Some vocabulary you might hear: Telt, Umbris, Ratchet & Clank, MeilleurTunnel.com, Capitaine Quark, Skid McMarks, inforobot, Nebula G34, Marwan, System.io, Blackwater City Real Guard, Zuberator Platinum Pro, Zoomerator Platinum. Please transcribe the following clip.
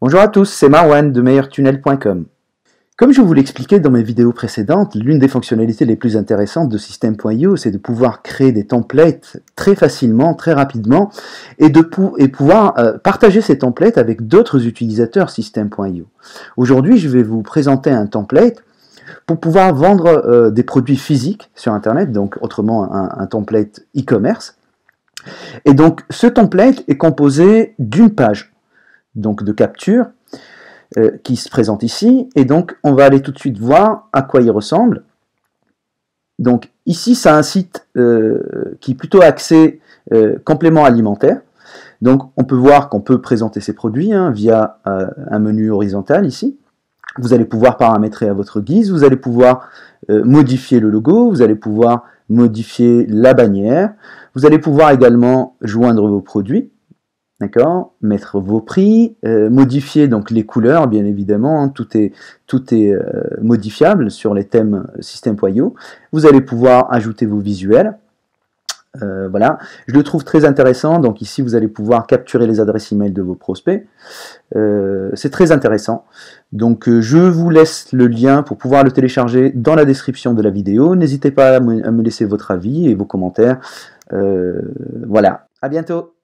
Bonjour à tous, c'est Marwan de MeilleurTunnel.com. Comme je vous l'expliquais dans mes vidéos précédentes, l'une des fonctionnalités les plus intéressantes de System.io, c'est de pouvoir créer des templates très facilement, très rapidement, et de pouvoir partager ces templates avec d'autres utilisateurs System.io. Aujourd'hui, je vais vous présenter un template pour pouvoir vendre des produits physiques sur Internet, donc autrement un template e-commerce. Et donc, ce template est composé d'une page, donc de capture, qui se présente ici, et donc on va aller tout de suite voir à quoi il ressemble. Donc ici c'est un site qui est plutôt axé complément alimentaire, donc on peut voir qu'on peut présenter ses produits via un menu horizontal ici. Vous allez pouvoir paramétrer à votre guise, vous allez pouvoir modifier le logo, vous allez pouvoir modifier la bannière, vous allez pouvoir également joindre vos produits. D'accord, mettre vos prix, modifier donc les couleurs, bien évidemment, hein, tout est modifiable sur les thèmes System.io. Vous allez pouvoir ajouter vos visuels. Voilà, je le trouve très intéressant. Donc ici, vous allez pouvoir capturer les adresses email de vos prospects. C'est très intéressant. Donc je vous laisse le lien pour pouvoir le télécharger dans la description de la vidéo. N'hésitez pas à me laisser votre avis et vos commentaires. Voilà, à bientôt.